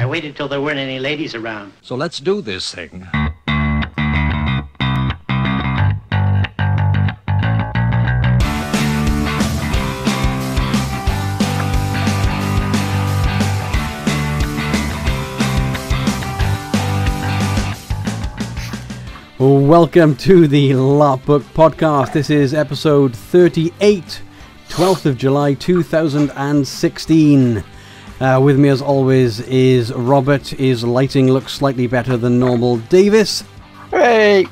I waited till there weren't any ladies around. So let's do this thing. Welcome to the LARP Book Podcast. This is episode 38, 12th of July 2016. With me as always is Robert. His lighting looks slightly better than normal. Davis. Hey!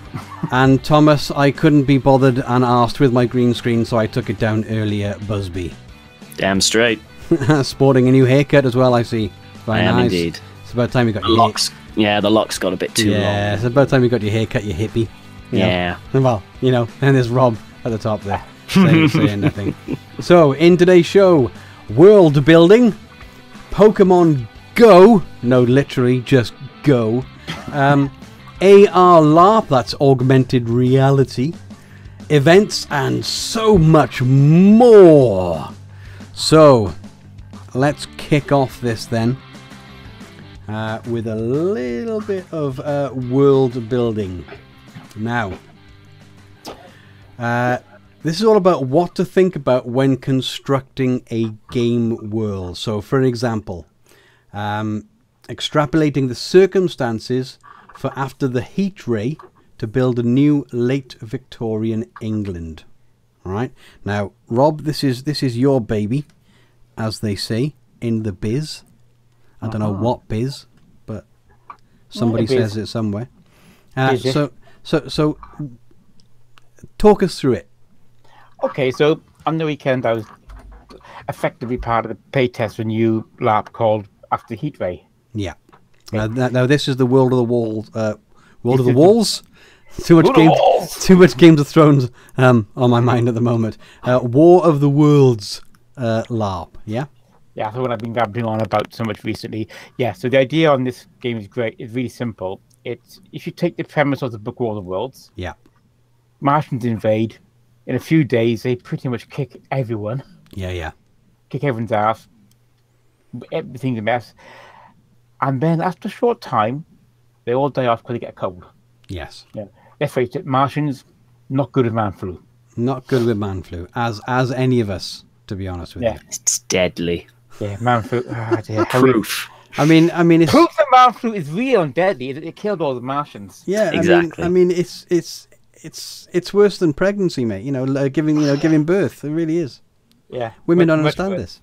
And Thomas, I couldn't be bothered and asked with my green screen, so I took it down earlier. Busby. Damn straight. Sporting a new haircut as well, I see. Very nice. I am indeed. It's about time you got your locks. Yeah, the locks got a bit too long. Yeah, it's about time you got your hair cut, you hippie. You know? Well, you know, and there's Rob at the top there, saying nothing. So, in today's show, world building, Pokemon Go, no, literally, just Go, AR LARP, that's augmented reality, events, and so much more. So, let's kick off this then. With a little bit of world building. Now, this is all about what to think about when constructing a game world. So, for example, extrapolating the circumstances for after the heat ray to build a new late Victorian England. All right. Now, Rob, this is your baby, as they say in the biz. I don't know what biz, but somebody says it somewhere. So talk us through it. Okay, so on the weekend I was effectively part of the pay test for a new LARP called After Heat Ray. Yeah. Now this is the World of the Walls. World of the Walls. Too much Games of Thrones on my mind at the moment. War of the Worlds LARP. Yeah. Yeah, that's what I've been gabbling on about so much recently. Yeah, so the idea on this game is great. It's really simple. It's if you take the premise of the book War of the Worlds, yeah, Martians invade. In a few days, they pretty much kick everyone. Yeah, yeah. Kick everyone's ass. Everything's a mess. And then after a short time, they all die off because they get a cold. Yes. Yeah. Let's face it, Martians, not good with man flu. Not good with man flu, as any of us, to be honest with you. It's deadly. Yeah, man flu. Oh, dear. Proof. I mean, it's proof that man flu is real and deadly. It killed all the Martians. Yeah, exactly. I mean, it's worse than pregnancy, mate. You know, like giving birth. It really is. Yeah, women don't understand this.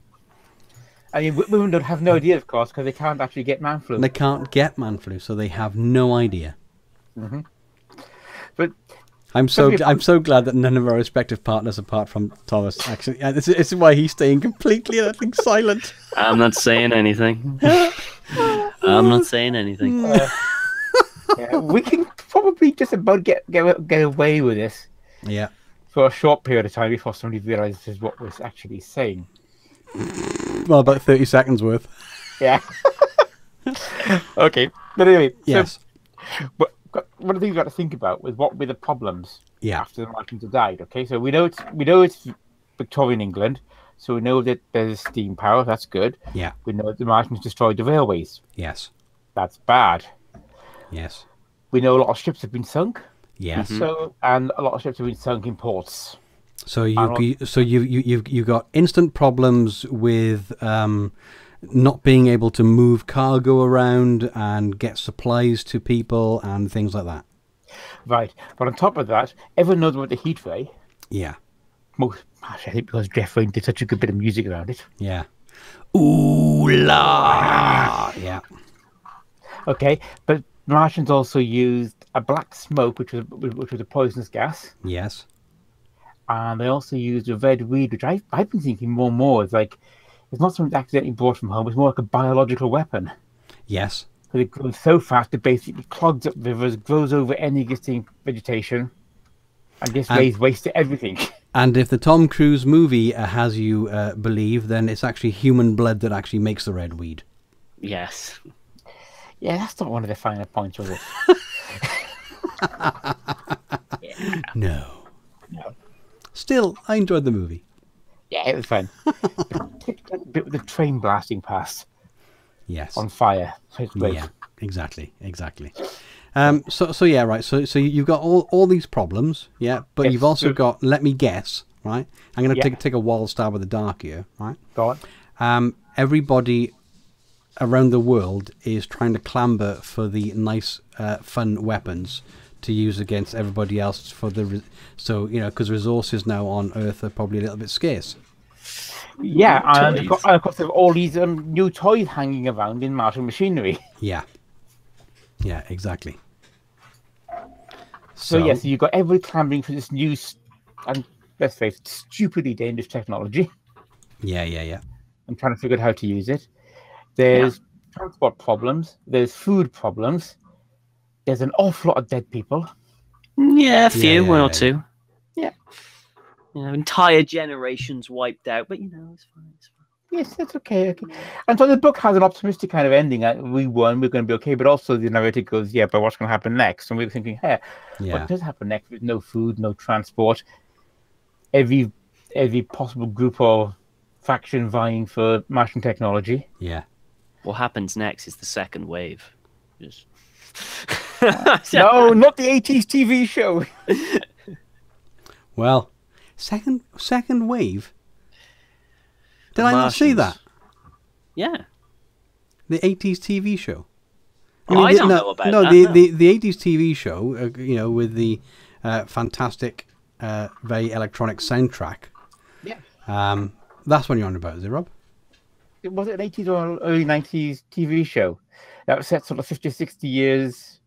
I mean, women don't have no idea, of course, because they can't actually get man flu. And they can't get man flu, so they have no idea. Mm-hmm. But I'm so glad that none of our respective partners, apart from Thomas, actually. This is why he's staying completely, I think, silent. I'm not saying anything. I'm not saying anything. Yeah, we can probably just about get away with this. Yeah. For a short period of time before somebody realizes what we're actually saying. Well, about 30 seconds worth. Yeah. Okay. But anyway. Yes. So, but one of the things we got to think about was what were the problems after the Martians had died. Okay, so we know it's Victorian England, so we know that there's steam power. That's good. Yeah. We know that the Martians destroyed the railways. Yes. That's bad. Yes. We know a lot of ships have been sunk. Yes. Mm-hmm. So and a lot of ships have been sunk in ports. So you got instant problems with not being able to move cargo around and get supplies to people and things like that. Right. But on top of that, everyone knows about the heat ray. Yeah. Most, I think, because Jeff Wayne did such a good bit of music around it. Yeah. Ooh la. Yeah. Okay. But Martians also used a black smoke, which was a poisonous gas. Yes. And they also used a red weed, which I've been thinking more and more. It's like, it's not something accidentally brought from home. It's more like a biological weapon. Yes. Because it grows so fast, it basically clogs up rivers, grows over any existing vegetation, and just lays waste to everything. And if the Tom Cruise movie has you believe, then it's actually human blood that actually makes the red weed. Yes. Yeah, that's not one of the finer points, was it? Yeah. No. No. Still, I enjoyed the movie. Yeah, it was fun. The train blasting past. Yes. On fire. Yeah, exactly, exactly. So yeah, right. So you've got all these problems, yeah. But you've also got. Let me guess, right? I'm going to take a wild stab with the dark here, right? Go on. Everybody around the world is trying to clamber for the nice, fun weapons to use against everybody else for the. So you know, because resources now on Earth are probably a little bit scarce. Yeah, and of course there are all these new toys hanging around in Martian machinery. Yeah. Yeah, exactly. So yes, you've got everybody clambering for this new and, let's face it, stupidly dangerous technology. Yeah, yeah, yeah. I'm trying to figure out how to use it. There's transport problems. There's food problems. There's an awful lot of dead people. Yeah, a few, one or two. Yeah. You know, entire generations wiped out, but you know, it's fine. It's fine. Yes, that's okay. Okay. And so the book has an optimistic kind of ending. We won, we're going to be okay. But also the narrator goes, yeah, but what's going to happen next? And we were thinking, hey, what does happen next? With no food, no transport, every possible group or faction vying for Martian technology. Yeah. What happens next is the second wave. Just... no, not the 80s TV show. Well. Second wave. Did I not see that? Yeah. The 80s TV show. I mean, I don't know about that. No, the 80s TV show, you know, with the fantastic, very electronic soundtrack. Yeah. That's what you're on about, is it, Rob? Was it an 80s or early 90s TV show that was set sort of 50 or 60 years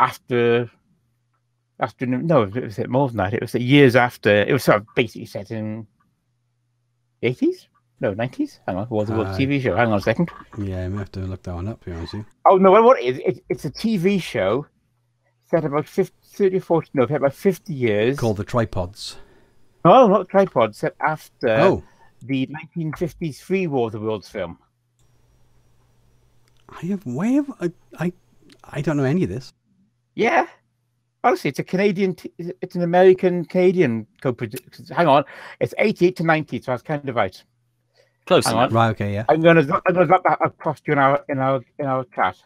after... no, it was more than that. It was years after. It was sort of basically set in the 80s? No, 90s? Hang on. War of the Worlds TV show. Hang on a second. Yeah, we have to look that one up, to be honest with you. Oh, no, what it is, it's a TV show set about 50 years. Called The Tripods. No, not The Tripods, set after the 1953 War of the Worlds film. I don't know any of this. Yeah. Honestly, it's a Canadian, it's an American-Canadian co-production. Hang on, it's 88 to 90, so I was kind of right. Close enough. Right, okay, yeah. I'm gonna drop that across to you in our chat.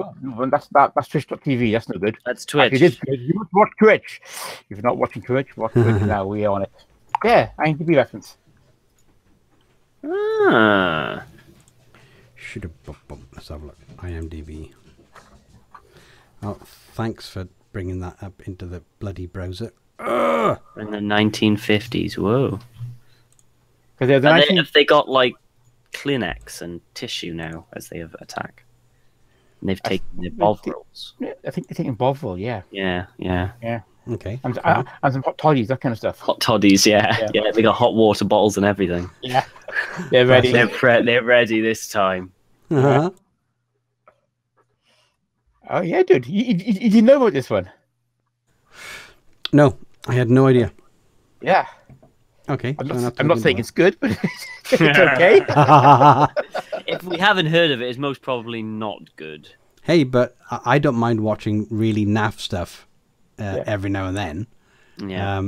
Oh, that's Twitch.tv, that's no good. That's Twitch. Actually, it is good. You must watch Twitch. If you're not watching Twitch, watch Twitch now, we are on it. Yeah, IMDb reference. Ah. Should have, let's have a look, IMDb. Oh, thanks for bringing that up into the bloody browser. Ugh! In the 1950s, whoa. Have they got, like, Kleenex and tissue now as they have attack? And they've taken their Bovrils. I think they're taking Bovril, yeah. Yeah, yeah. Yeah. Okay. And some hot toddies, that kind of stuff. Hot toddies, yeah. Yeah, they got hot water bottles and everything. Yeah. They're ready. They're ready this time. Uh-huh. Oh, yeah, dude. You didn't know about this one? No, I had no idea. Yeah. Okay. I'm not saying it's good, but it's okay. If we haven't heard of it, it's most probably not good. Hey, but I don't mind watching really naff stuff every now and then. Yeah.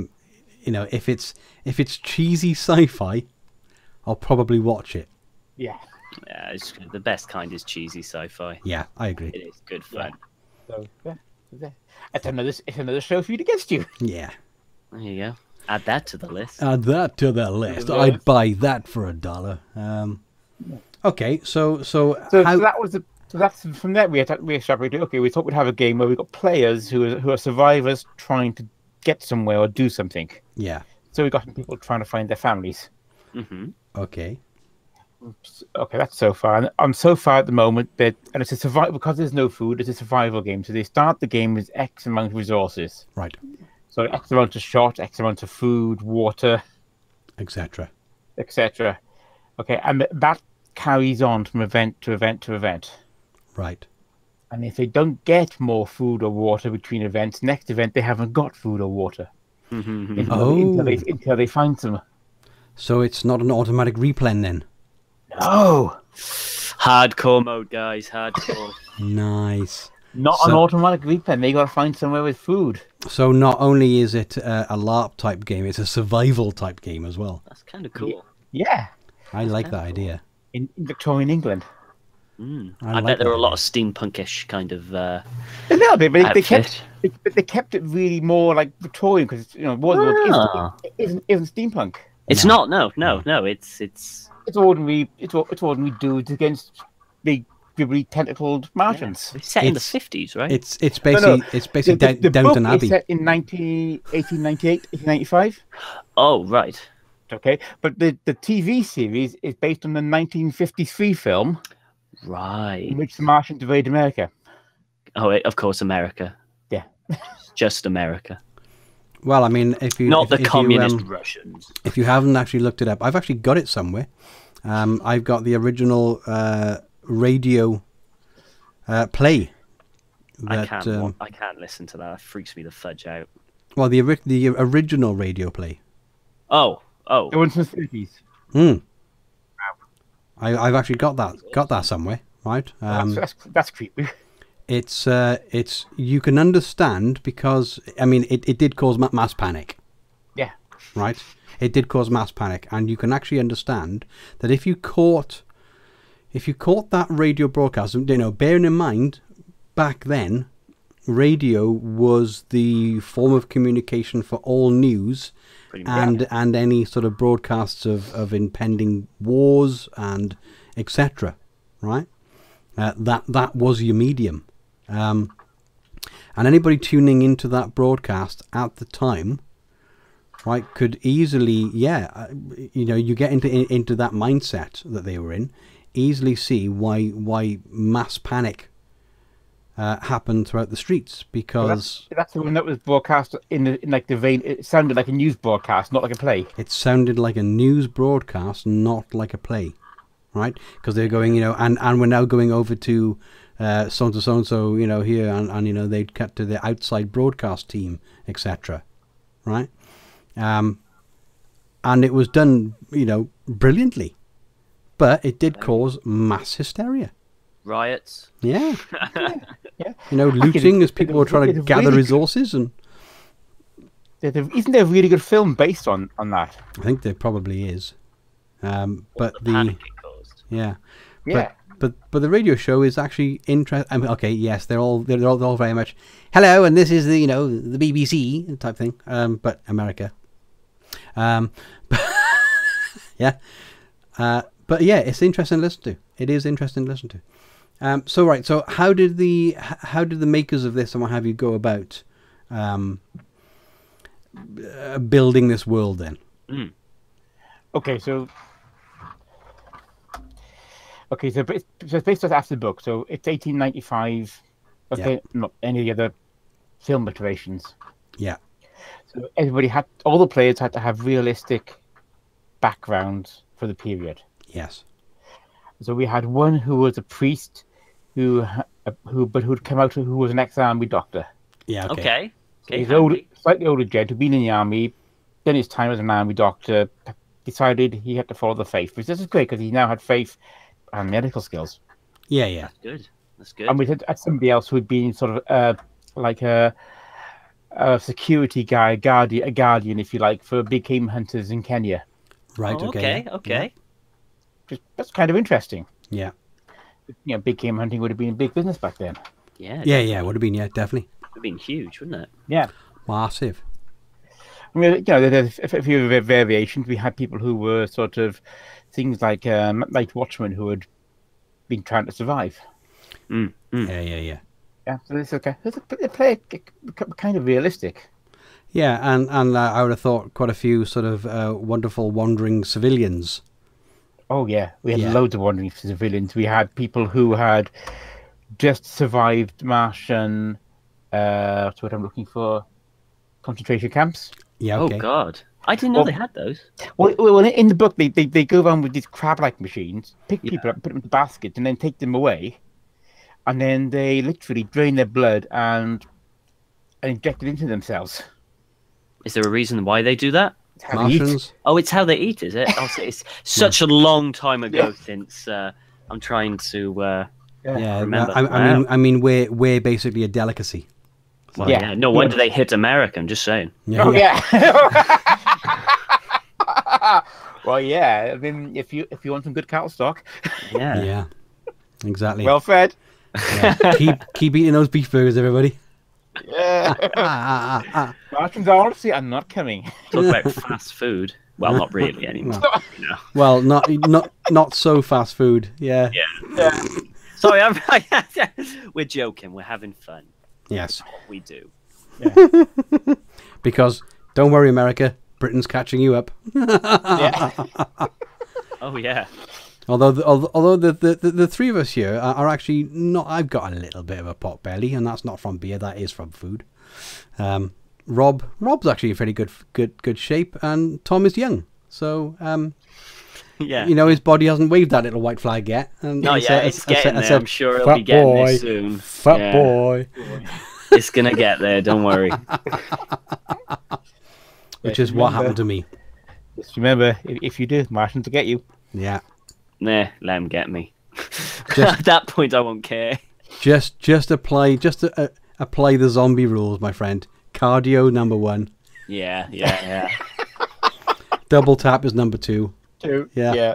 You know, if it's cheesy sci-fi, I'll probably watch it. Yeah. Yeah, it's good. The best kind is cheesy sci-fi. Yeah, I agree. It is good fun. Yeah. So, yeah. It's another show for you against you. Yeah. There you go. Add that to the list. I'd buy that for $1. Okay, so that was the. So that's from there we extrapolated. Okay, we thought we'd have a game where we got players who are survivors trying to get somewhere or do something. Yeah. So we got some people trying to find their families. Mm-hmm. Okay. Okay, that's so far. And I'm so far at the moment that, and it's a survival because there's no food. It's a survival game, so they start the game with X amount of resources. Right. So X amount of shot, X amount of food, water, etc., etc. Okay, and that carries on from event to event to event. Right. And if they don't get more food or water between events, next event they haven't got food or water until they find some. So it's not an automatic replan then. Oh, hardcore mode, guys! Hardcore. Nice. Not an automatic replay. They gotta find somewhere with food. So not only is it a LARP type game, it's a survival type game as well. That's kind of cool. Yeah, I like that idea. in Victorian England. Mm. I bet there were a lot of steampunkish kind of. A little bit, but they kept it really more like Victorian, because you know, War of the Worlds isn't steampunk. It's not. No. It's ordinary. It's ordinary dudes against big gibbery tentacled Martians. Yeah. It's set in the '50s, right? It's basically it's basically Downton Abbey. It's set in 1898, 1895. Oh right. Okay, but the TV series is based on the 1953 film. Right. In which the Martians invade America. Oh, of course, America. Yeah. Just America. Well, I mean, if you... Not the communist Russians. If you haven't actually looked it up, I've actually got it somewhere. I've got the original radio play. That, I can't listen to that. It freaks me the fudge out. Well, the original radio play. Oh, oh. The one from the 30s. Hmm. I've actually got that somewhere, right? That's creepy. It's you can understand, because I mean it did cause mass panic. Yeah. Right. It did cause mass panic, and you can actually understand that if you caught that radio broadcast, you know, bearing in mind back then, radio was the form of communication for all news. And any sort of broadcasts of impending wars and etc. Right, that was your medium, and anybody tuning into that broadcast at the time, right, could easily, yeah, you know, you get into that mindset that they were in, easily see why mass panic happened throughout the streets, because that's the one that was broadcast in like the vein. It sounded like a news broadcast, not like a play. It sounded like a news broadcast, not like a play, right? Because they're going, you know, and we're now going over to so and so and so, you know, here, and you know, they'd cut to the outside broadcast team, etc. Right, and it was done, you know, brilliantly, but it did cause mass hysteria. Riots. Yeah. Yeah. You know, looting as people were trying to gather resources. And isn't there a really good film based on that? I think there probably is. But the panic it caused. Yeah. Yeah. But the radio show is actually interesting. I mean, okay, yes, they're all very much hello, and this is the, you know, the BBC type thing. But America. But yeah. But yeah, it's interesting to listen to. It is interesting to listen to. So right, so how did the makers of this and what have you go about building this world then? Mm. Okay, so it's based after the book, so it's 1895. Okay, yeah. Not any of the other film iterations. Yeah. So everybody had, all the players had to have realistic backgrounds for the period. Yes. So we had one who was a priest, who'd come out, who was an ex-army doctor. Yeah. Okay. So he's old, slightly older gent who'd been in the army, done his time as an army doctor, decided he had to follow the faith, which this is great because he now had faith and medical skills. Yeah, yeah. That's good. That's good. And we had somebody else who'd been sort of like a security guy, a guardian, if you like, for big game hunters in Kenya. Right. Oh, okay. Okay. Yeah. That's kind of interesting. Yeah, you know, big game hunting would have been a big business back then. Yeah, definitely. Yeah, would have been. Yeah, definitely. It would have been huge, wouldn't it? Yeah, massive. I mean, you know, there's a few variations. We had people who were sort of things like watchmen who had been trying to survive. Mm. Mm. Yeah, yeah, yeah. Yeah, so this is okay. They play kind of realistic. Yeah, and I would have thought quite a few sort of wonderful wandering civilians. Oh yeah, we had loads of wandering civilians. We had people who had just survived Martian, that's what I'm looking for, concentration camps. Yeah. Okay. Oh God, I didn't know they had those. Well, in the book, they go around with these crab-like machines, pick people up, and put them in the baskets, and then take them away, and then they literally drain their blood and inject it into themselves. Is there a reason why they do that? Martians? Oh, it's how they eat, is it? Oh, it's such a long time ago since I'm trying to remember. I mean, we're basically a delicacy. Well, yeah. No wonder they hit America. I'm just saying. Yeah, oh yeah. Well, yeah. I mean, if you want some good cattle stock, yeah, yeah, exactly. Well fed. Yeah. keep eating those beef burgers, everybody. Yeah. Martin's honestly, I'm not coming. Talk about fast food. Well, not really anymore. No. No. Well, not so fast food. Yeah. Yeah. Sorry, we're joking. We're having fun. Yes, that's what we do. Yeah. Because don't worry, America, Britain's catching you up. Yeah. Oh yeah. Although the three of us here are actually not. I've got a little bit of a pot belly, and that's not from beer. That is from food. Rob's actually in fairly good shape, and Tom is young. So yeah, you know, his body hasn't waved that little white flag yet. And no, yeah, it's getting there. I'm sure it'll be getting there soon. Fat boy. It's gonna get there. Don't worry. Which is what happened to me. Just remember, if you do, Martin's will get you. Yeah. Nah, let him get me. Just, at that point, I won't care. Just apply the zombie rules, my friend. Cardio number 1. Yeah, yeah, yeah. Double tap is number 2. Yeah. Yeah.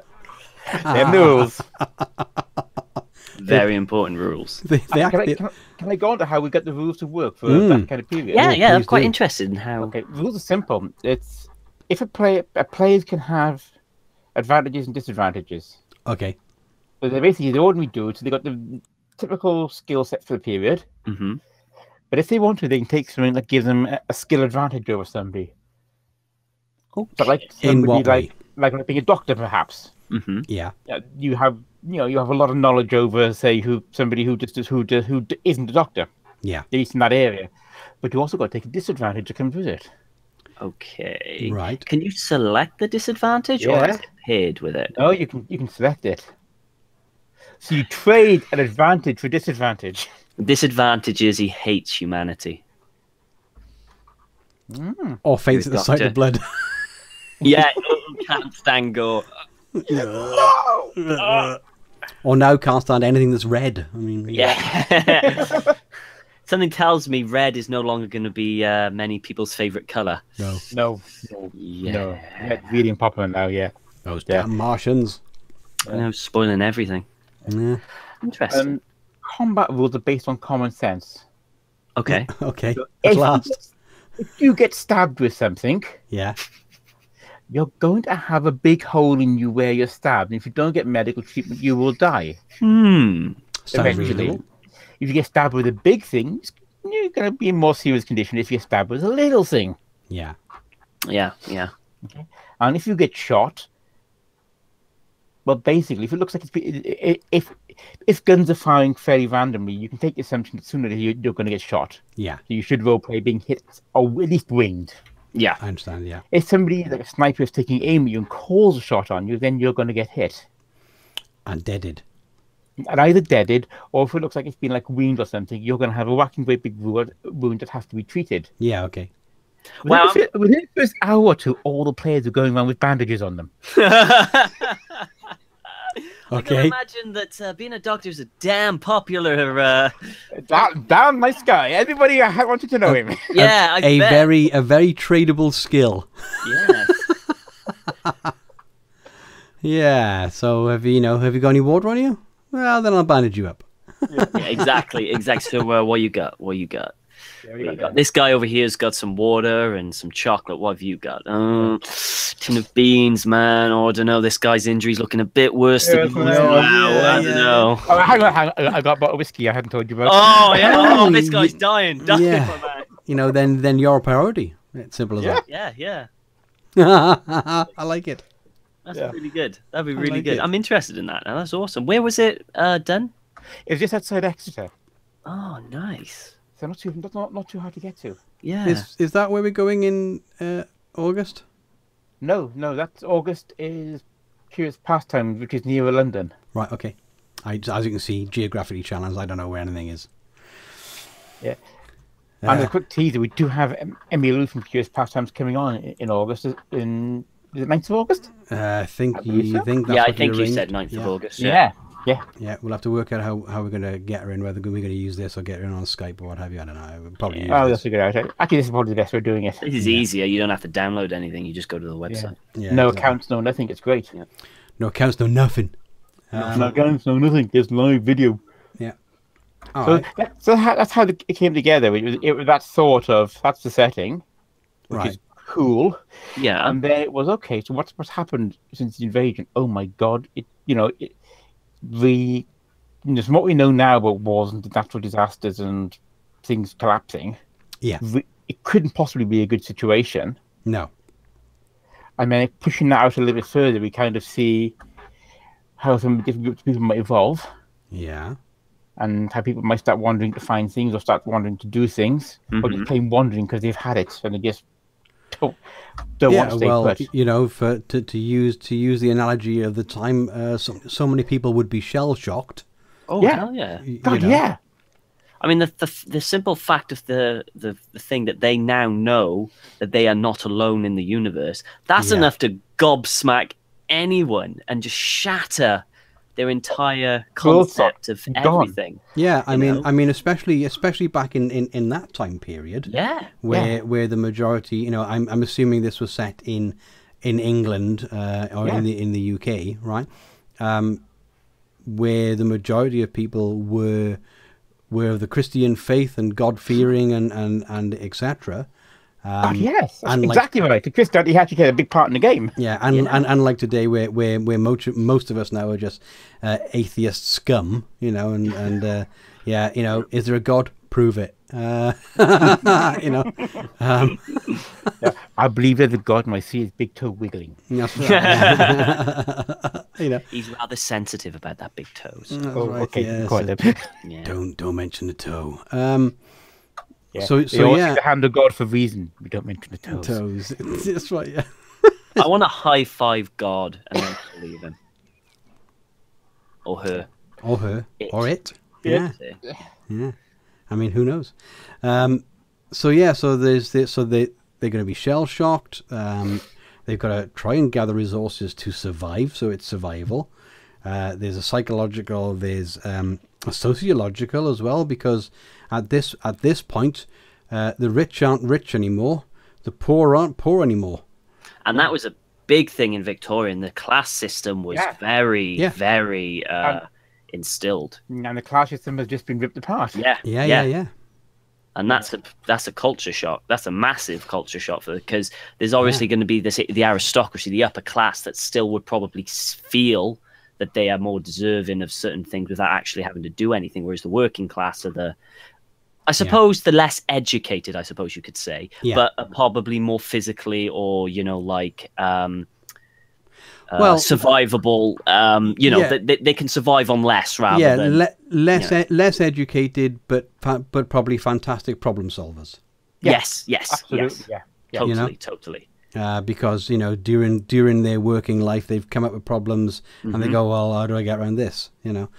Them rules. Very important rules. Can I go on to how we get the rules to work for that kind of period? Yeah, yeah, I'm quite interested in how. Okay, rules are simple. It's if players can have advantages and disadvantages. Okay. So they basically the ordinary dudes. So they got the typical skill set for the period. Mm-hmm. But if they want to, they can take something that gives them a skill advantage over somebody. Cool. Okay. But like somebody like being a doctor, perhaps. Mm-hmm. Yeah. You have you have a lot of knowledge over say somebody who isn't a doctor. Yeah. At least in that area. But you also got to take a disadvantage to come visit. Okay. Right. Can you select the disadvantage or is it paired with it? No, you can select it. So you trade an advantage for disadvantage. Disadvantage is he hates humanity. Mm. Or faints at the sight of blood. Yeah, can't stand gore. No. Or now can't stand anything that's red. I mean, yeah. Something tells me red is no longer going to be many people's favourite colour. No. No. No. Yeah. No. Red's really popular now, yeah. Those damn Martians. I know, spoiling everything. Yeah. Interesting. Combat rules are based on common sense. Okay. Okay. So if you get stabbed with something, yeah, you're going to have a big hole in you where you're stabbed. And if you don't get medical treatment, you will die. Hmm. Eventually. If you get stabbed with a big thing, you're going to be in more serious condition if you're stabbed with a little thing. Yeah. Yeah. Yeah. Okay. And if you get shot, well, basically, if it looks like if guns are firing fairly randomly, you can take the assumption that sooner or later you're going to get shot. Yeah. So you should roleplay being hit or at least winged. Yeah. I understand, yeah. If somebody like a sniper is taking aim at you and calls a shot on you, then you're going to get hit. And deaded. And either deaded, or if it looks like it's been like winged or something, you're going to have a whacking great big wound that has to be treated. Yeah, okay. Well, within the first hour or two, all the players are going around with bandages on them. Okay. I can imagine that being a doctor is a damn popular. Damn nice guy. Everybody wanted to know him. Yeah, a very tradable skill. Yes. Yeah. So have you got any water on you? Well, then I'll bandage you up. Yeah. Yeah, exactly. Exactly. So what you got? What you got? Yeah, what you got? This guy over here's got some water and some chocolate. What have you got? Tin of beans, man. Oh, I don't know. This guy's injury's looking a bit worse than me. I don't know. Oh, hang on. I got a bottle of whiskey I hadn't told you about. Oh, yeah. Oh, this guy's dying yeah. for that. You know, then you're a priority. It's simple as that. Yeah, yeah. I like it. That's really good. That'd be really good. I'm interested in that. Now. That's awesome. Where was it done? It was just outside Exeter. Oh, nice. So not too hard to get to. Yeah. Is that where we're going in August? No, that's August is Curious Pastimes, which is nearer London. Right, okay. As you can see, geographically challenged, I don't know where anything is. Yeah. And a quick teaser, we do have Emily from Curious Pastimes coming on in August. Is it 9th of August? I think you said 9th of August. Yeah. Yeah. Yeah, we'll have to work out how we're going to get her in, whether we're going to use this or get her in on Skype or what have you. I don't know. We'll probably use this. That's a good idea. Actually, this is probably the best way of doing it. This is easier. You don't have to download anything. You just go to the website. Yeah. Yeah, no accounts, no nothing. It's great. Yeah. No accounts, no nothing. No accounts, no nothing. There's live video. Yeah. All so right. That's how it came together. It was that sort of, that's the setting, which is cool. Yeah. And then it was, okay, so what's happened since the invasion? Oh, my God. From what we know now about wars and natural disasters and things collapsing, it couldn't possibly be a good situation. No. And then pushing that out a little bit further, we kind of see how some different groups of people might evolve. Yeah. And how people might start wandering to find things or start wandering to do things, or just plain wandering because they've had it and they just don't want to stay put. You know, to use the analogy of the time, so many people would be shell shocked. Oh yeah, hell yeah, God, yeah. I mean, the simple fact of the thing that they now know that they are not alone in the universe. That's enough to gobsmack anyone and just shatter their entire concept of everything. Yeah, I mean, especially back in that time period. Yeah, where the majority, you know, I'm assuming this was set in England or in the UK, right? Where the majority of people were of the Christian faith and God-fearing and etc. Yes, that's exactly right. The Christianity actually had a big part in the game. Yeah, and like today, where most of us now are just atheist scum, you know, and you know, is there a God? Prove it. You know, I believe there's a God, and I see his big toe wiggling. That's right. You know, he's rather sensitive about that big toe. So. Right, okay, yeah. Don't mention the toe. Yeah. So the hand of God for reason. We don't mention the toes. That's right. Yeah. I want to high five God and then believe him, or her, or it. Yeah. Yeah. I mean, who knows? So there's this. So they're going to be shell shocked. They've got to try and gather resources to survive. So it's survival. There's a psychological. There's sociological as well, because at this point the rich aren't rich anymore, the poor aren't poor anymore, and that was a big thing in Victorian. The class system was very instilled, and the class system has just been ripped apart. Yeah. And that's a culture shock. That's a massive culture shock, because there's obviously going to be the aristocracy, the upper class, that still would probably feel that they are more deserving of certain things without actually having to do anything, whereas the working class are the less educated, I suppose you could say, but are probably more physically or, you know, like survivable. They can survive on less rather than less educated, but probably fantastic problem solvers. Yes, absolutely. Totally. Because, you know, during their working life, they've come up with problems and they go, well, how do I get around this? You know,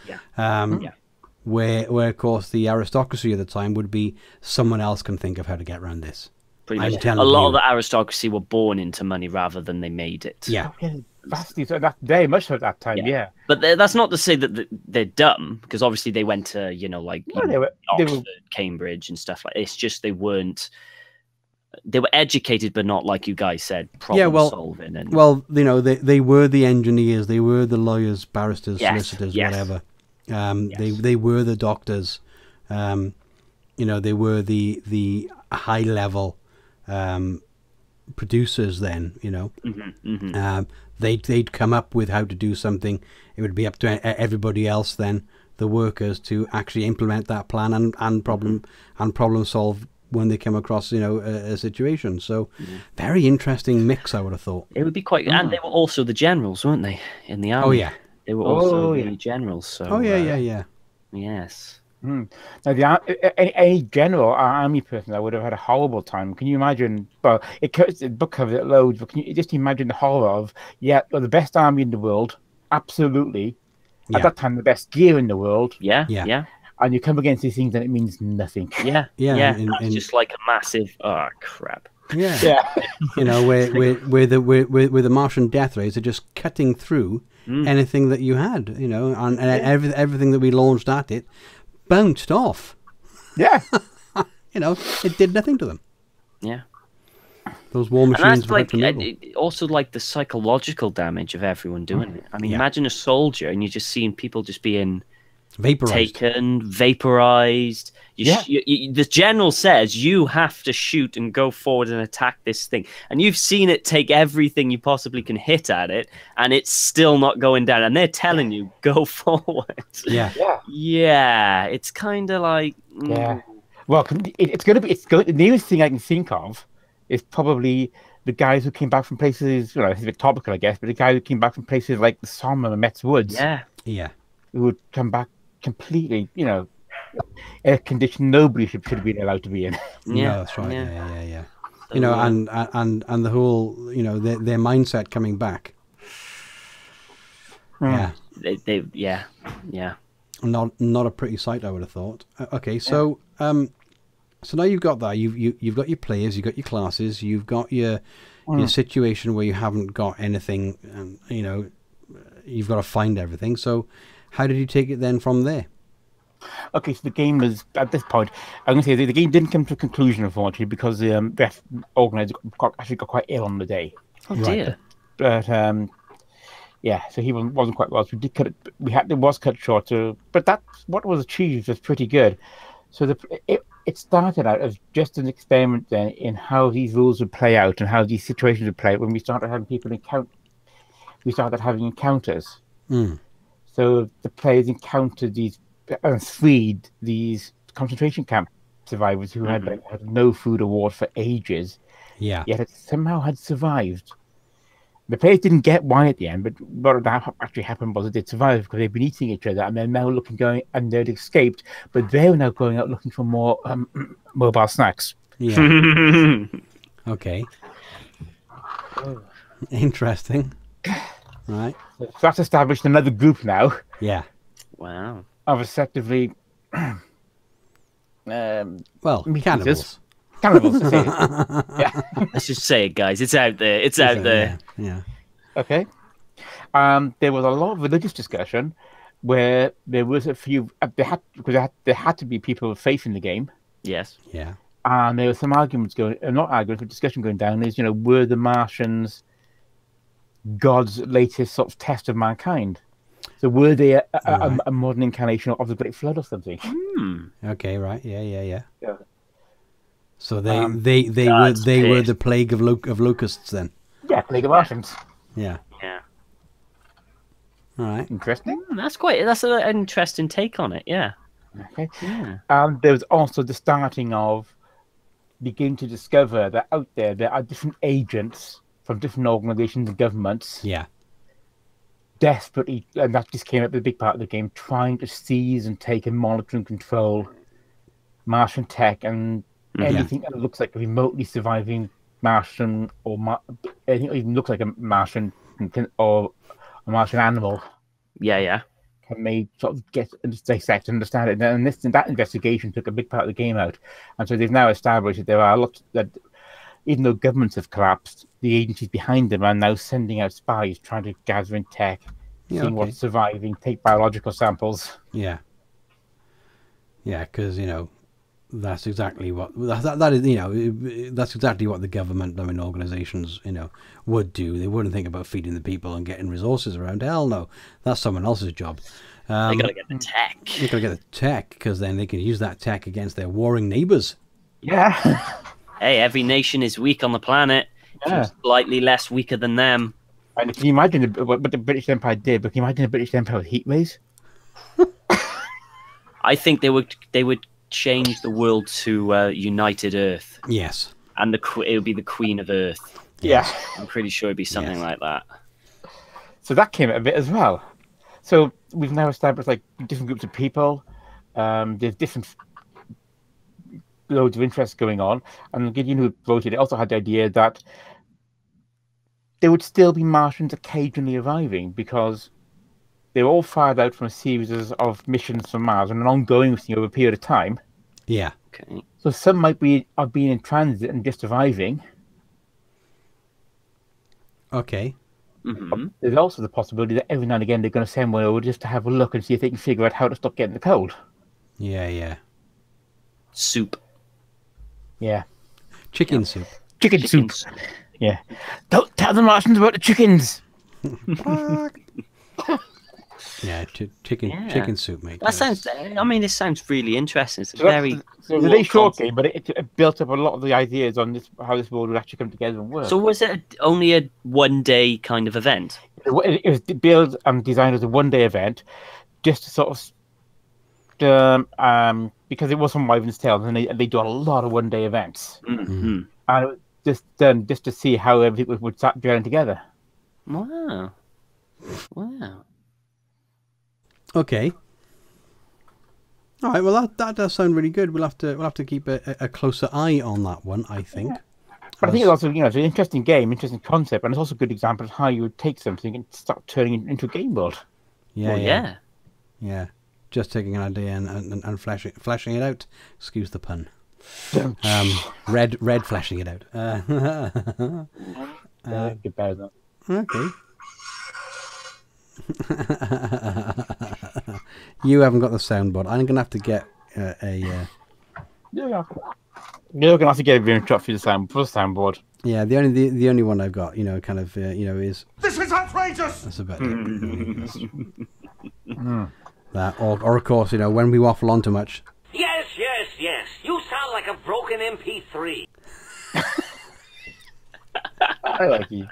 where of course the aristocracy of the time would be, someone else can think of how to get around this. A lot of the aristocracy were born into money rather than they made it. Yeah, vastly so that day, much at that time. Yeah, yeah. But that's not to say that they're dumb, because obviously they went to, you know, like Oxford, Cambridge, and stuff like. It's just they weren't. They were educated, but not, like you guys said, problem solving. And... well, you know, they were the engineers, they were the lawyers, barristers, solicitors, whatever. They were the doctors. You know, they were the high level producers. Then, you know, they'd come up with how to do something. It would be up to everybody else then, the workers, to actually implement that plan and problem solve when they come across, you know, a situation. So very interesting mix, I would have thought. It would be quite... and they were also the generals, weren't they, in the army? Oh, yeah. They were also the generals. So, yes. Mm. Now, any general or army person that would have had a horrible time. Can you imagine... well, the book covers it loads, but can you just imagine the horror of, the best army in the world, absolutely. Yeah. At that time, the best gear in the world. Yeah. And you come against these things and it means nothing. Yeah. It's just like a massive, oh, crap. Yeah. You know, where the Martian death rays are just cutting through anything that you had, you know, and everything that we launched at it bounced off. Yeah. You know, it did nothing to them. Yeah. Those war machines. And that's like, also like the psychological damage of everyone doing it. I mean, imagine a soldier and you're just seeing people just being vaporized. Taken, vaporized. The general says you have to shoot and go forward and attack this thing, and you've seen it take everything you possibly can hit at it, and it's still not going down, and they're telling you go forward. Yeah, it's kind of like well, it's going to be the only thing I can think of is probably the guys who came back from places, you know, it's a bit topical I guess, but the guy who came back from places like the Somme and the Metz Woods, who would come back completely, you know, a condition nobody should have been allowed to be in. Yeah, no, that's right. Yeah. So, you know, and the whole, you know, their mindset coming back. Yeah. Not a pretty sight, I would have thought. Okay, so so now you've got that. You've got your players. You've got your classes. You've got your situation where you haven't got anything, and you know, you've got to find everything. So how did you take it then from there? Okay, so the game was, at this point, I'm going to say the game didn't come to a conclusion, unfortunately, because the organizer actually got quite ill on the day. Oh, dear. But yeah, so he wasn't quite well. So we did cut it, it was cut short, so, but that's what was achieved was pretty good. So it started out as just an experiment then in how these rules would play out and how these situations would play out when we started having people encounter. We started having encounters. So the players encountered these and freed these concentration camp survivors who had no food or water for ages. Yeah. Yet it somehow had survived. The players didn't get why at the end, but what actually happened was it did survive because they'd been eating each other and they're now and they'd escaped, but they were now going out looking for more mobile snacks. Yeah. Okay. Oh. Interesting. Right. So that's established another group now. Yeah. Wow. Of effectively well, cannibals. Cannibals. Yeah. Let's just say it, guys. It's out there. It's out there. Yeah. Okay. There was a lot of religious discussion where there was a few there had to be people of faith in the game. Yes. Yeah. And there were some arguments going not arguments, but discussion going down is, you know, were the Martians God's latest sort of test of mankind? So were they a modern incarnation of the Great Flood or something? Okay, right, yeah. So they were the plague of locusts then. Yeah, plague of Martians. Yeah. All right, interesting. That's an interesting take on it. Yeah. Okay. Yeah. There was also the starting of beginning to discover that out there are different agents from different organizations and governments. Yeah. Desperately, and that just came up with a big part of the game, trying to seize and take and monitor and control Martian tech and anything that looks like a remotely surviving Martian or anything that even looks like a Martian or a Martian animal. Yeah. And they sort of get and dissect and understand it. And this and that investigation took a big part of the game out. And so they've now established that there are lots that, even though governments have collapsed, the agencies behind them are now sending out spies, trying to gather in tech, seeing what's surviving, take biological samples. Yeah, because you know that's exactly what that is. You know that's exactly what the government, I mean, organizations, you know, would do. They wouldn't think about feeding the people and getting resources around. Hell no, that's someone else's job. They gotta get the tech. They gotta get the tech because then they can use that tech against their warring neighbors. Yeah. Hey, every nation is weak on the planet. Yeah. Slightly less weaker than them. And can you imagine what the British Empire did? But can you imagine the British Empire with heat waves? I think they would change the world to United Earth. Yes, and it would be the Queen of Earth. Yes. Yeah, I'm pretty sure it'd be something like that. So that came out a bit as well. So we've now established like different groups of people. There's different. Loads of interest going on, and Gideon, who voted, also had the idea that there would still be Martians occasionally arriving because they were all fired out from a series of missions from Mars and an ongoing thing over a period of time. Yeah. Okay. So some might have been in transit and just arriving. Okay. Mm-hmm. There's also the possibility that every now and again they're going to send one over just to have a look and see if they can figure out how to stop getting the cold. Yeah, yeah. Soup. Yeah. Chicken soup. Chicken soup. Yeah. Don't tell the Martians about the chickens. Yeah, chicken soup, mate. That sounds. I mean, this sounds really interesting. It's a very short game, but it built up a lot of the ideas on this, how this world would actually come together and work. So was it only a one-day kind of event? It was built and designed as a one-day event, just to sort of, because it was from Wyvern's Tale, and they do a lot of one-day events, mm-hmm. and it was just to see how everything would start going together. Wow! Wow! Okay. All right. Well, that does sound really good. We'll have to keep a closer eye on that one, I think. Yeah. But I think it's also, you know, it's an interesting game, interesting concept, and it's also a good example of how you would take something and start turning it into a game world. Yeah, well, yeah, yeah. Just taking an idea and fleshing it out. Excuse the pun. Red fleshing it out. Get better than that. Okay. You haven't got the soundboard. I'm gonna have to get you're gonna have to get a room shot for the soundboard. Yeah, the only one I've got, you know, kind of, you know, is this is outrageous. That's about it. That, or of course, you know, when we waffle on too much. Yes, yes, yes. You sound like a broken MP3. I like you.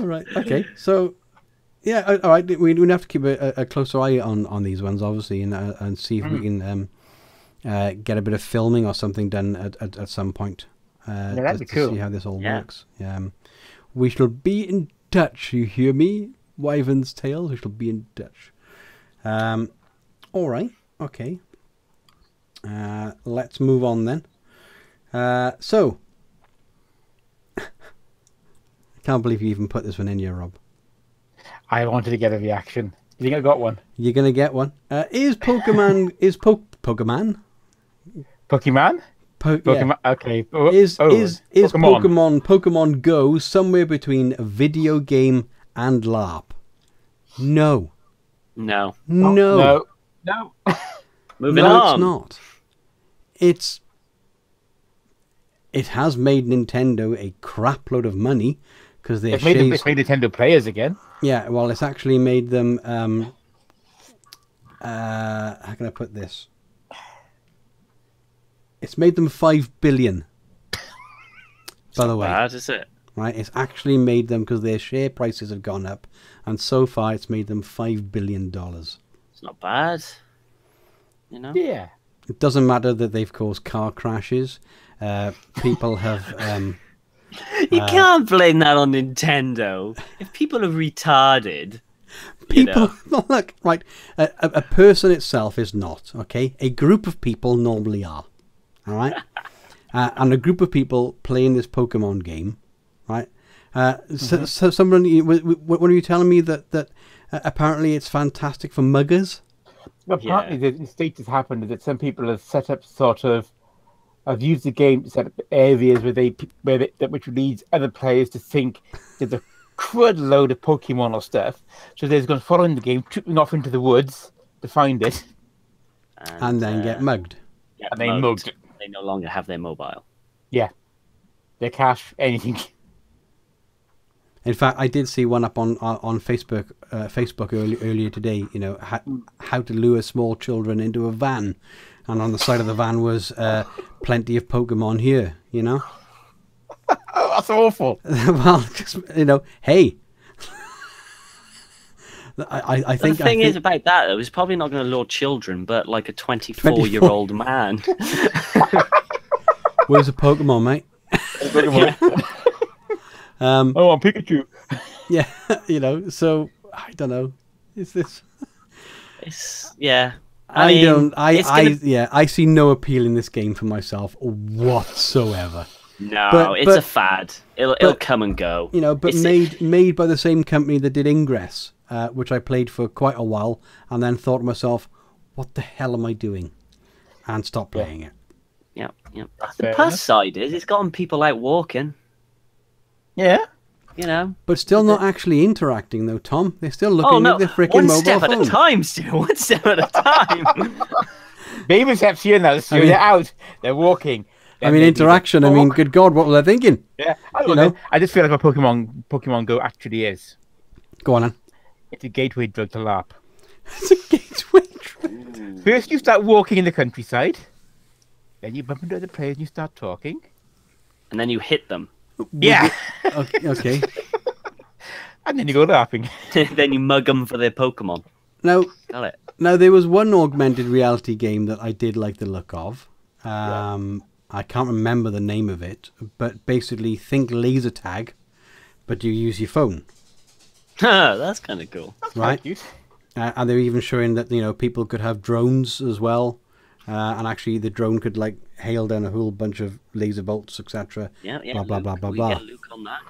Right. Okay. So. Yeah, all right. We have to keep a closer eye on these ones, obviously, and see if we can get a bit of filming or something done at some point. Yeah, that'd be cool. To see how this all works. Yeah. We shall be in touch. You hear me, Wyvern's Tale? We shall be in touch. All right. Okay. Let's move on then. So, I can't believe you even put this one in here, Rob. I wanted to get a reaction. You think I got one? You're gonna get one. Is Pokemon? Is Pokemon? Pokemon? Pokemon. Yeah. Okay. Is Pokemon Go somewhere between a video game and LARP? No. No. No. No. No. Moving on. No, it's not. It's. It has made Nintendo a crap load of money. Because they've made Nintendo players again. Yeah, well, it's actually made them. How can I put this? It's made them 5 billion. By the way, bad, is it? Right, it's actually made them, because their share prices have gone up, and so far it's made them $5 billion. It's not bad, you know. Yeah. It doesn't matter that they've caused car crashes. People have. You can't blame that on Nintendo. If people are retarded, people, you know. Look, right, a person itself is not, okay? A group of people normally are, all right? And a group of people playing this Pokemon game, right? So someone, what are you telling me that apparently it's fantastic for muggers? Well, apparently the mistake has happened that some people have set up sort of. I've used the game to set up areas which leads other players to think there's a crud load of Pokemon or stuff. So they're going to follow in the game, tripping off into the woods to find it. And then get mugged. Yeah, and they mugged. They no longer have their mobile. Yeah. Their cash, anything. In fact, I did see one up on Facebook earlier today, you know, how to lure small children into a van. And on the side of the van was plenty of Pokemon here, you know? Oh, that's awful. Well, just, you know, hey. I think the thing is about that, though, it's probably not going to lure children, but like a 24-year-old man. Where's the Pokemon, mate? Pokemon. Oh, I'm Pikachu. Yeah, you know, so I don't know. Is this? It's, yeah. I mean, don't. I see no appeal in this game for myself whatsoever. No, it's a fad. It'll come and go. You know, but made by the same company that did Ingress, which I played for quite a while, and then thought to myself, "What the hell am I doing?" and stopped playing it. Yeah, yeah. The plus side is it's gotten people out walking. Yeah. you know. But still not actually interacting, though, Tom. They still looking at their freaking mobile phone. One step at a time. Babies have seen those. They're out. They're walking. I mean, interaction. I mean, good God, what were they thinking? Yeah, I just feel like what Pokemon Go actually is. Go on, then. It's a gateway drug to LARP. It's a gateway drug. First, you start walking in the countryside. Then you bump into other players and you start talking. And then you hit them. Yeah. Okay. And then you go laughing. Then you mug them for their Pokemon. Now, there was one augmented reality game that I did like the look of. I can't remember the name of it, but basically think laser tag, but you use your phone. That's kind of cool. Right? And they're even showing that, you know, people could have drones as well. And actually the drone could, like, hail down a whole bunch of laser bolts, etc. Yeah, blah, blah, blah. Get Luke on that.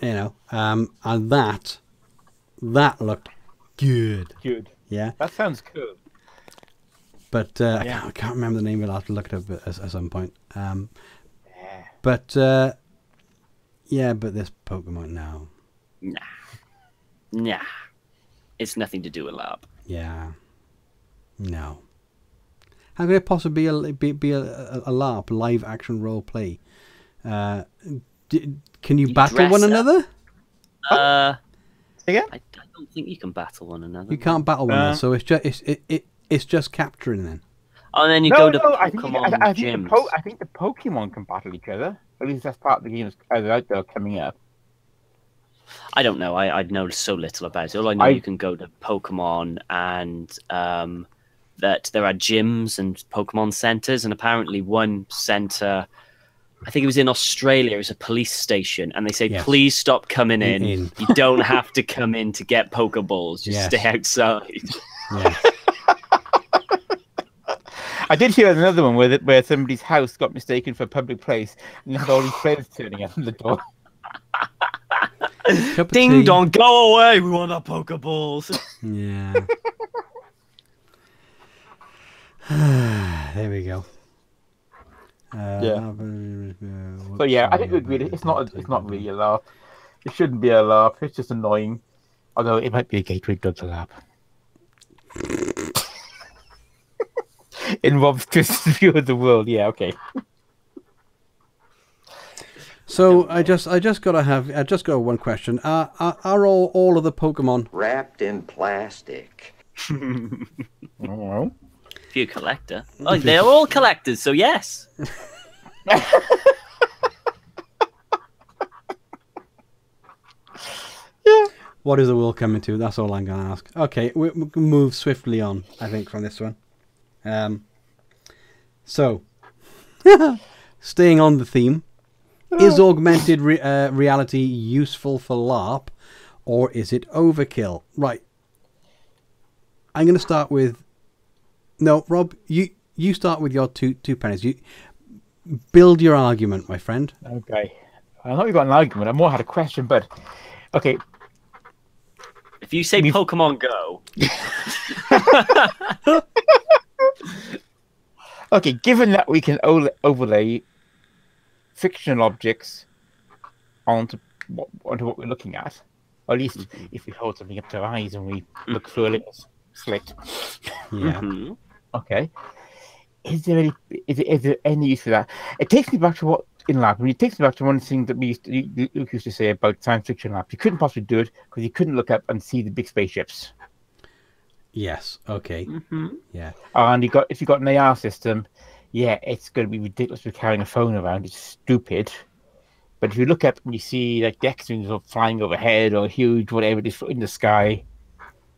You know, and that looked good. Yeah. That sounds cool. But I can't remember the name of it. I'll have to look it up at some point. But this Pokemon now. Nah. It's nothing to do with LARP. Yeah. No. How could it possibly be a LARP, live action role play? Can you battle one another? I don't think you can battle one another. You can't battle one another, so it's just capturing then. And then you go to Pokemon gyms. I think the Pokemon can battle each other. At least that's part of the game that's out there coming up. I don't know. I know so little about it. All I know, you can go to Pokemon and... that there are gyms and Pokemon centres, and apparently one centre, I think it was in Australia, is a police station, and they say, please stop coming in. You don't have to come in to get Pokeballs. Just stay outside. I did hear another one where somebody's house got mistaken for a public place, and had all these players turning up at the door. Ding dong, go away, we want our Pokeballs. Yeah. There we go. So yeah, I think we agree. It's not really a LARP. It shouldn't be a LARP. It's just annoying. Although it might be a gateway drug to LARP. In Rob's twisted view of the world. Yeah. Okay. So I just got one question. Are all of the Pokemon wrapped in plastic? I don't know. You collector. Oh, they're all collectors, so yes. What is the world coming to? That's all I'm gonna ask. Okay, we can move swiftly on, I think, from this one. So staying on the theme, is augmented reality useful for LARP, or is it overkill? Right, I'm gonna start with... No, Rob, you start with your two pennies. You build your argument, my friend. Okay. I know you've got an argument. I more had a question, but... Okay. If you say Pokemon Go... Okay, given that we can overlay fictional objects onto what we're looking at, or at least if we hold something up to our eyes and we look through a little slit... Yeah. Okay. Is there any use for that? It takes me back to what in LARP. I mean, it takes me back to one thing that Luke used to say about science fiction LARP. You couldn't possibly do it because you couldn't look up and see the big spaceships. Yes. Okay. Yeah. And if you got an AR system, yeah, it's going to be ridiculous with carrying a phone around. It's stupid. But if you look up and you see like Dex wings flying overhead or huge whatever it is in the sky.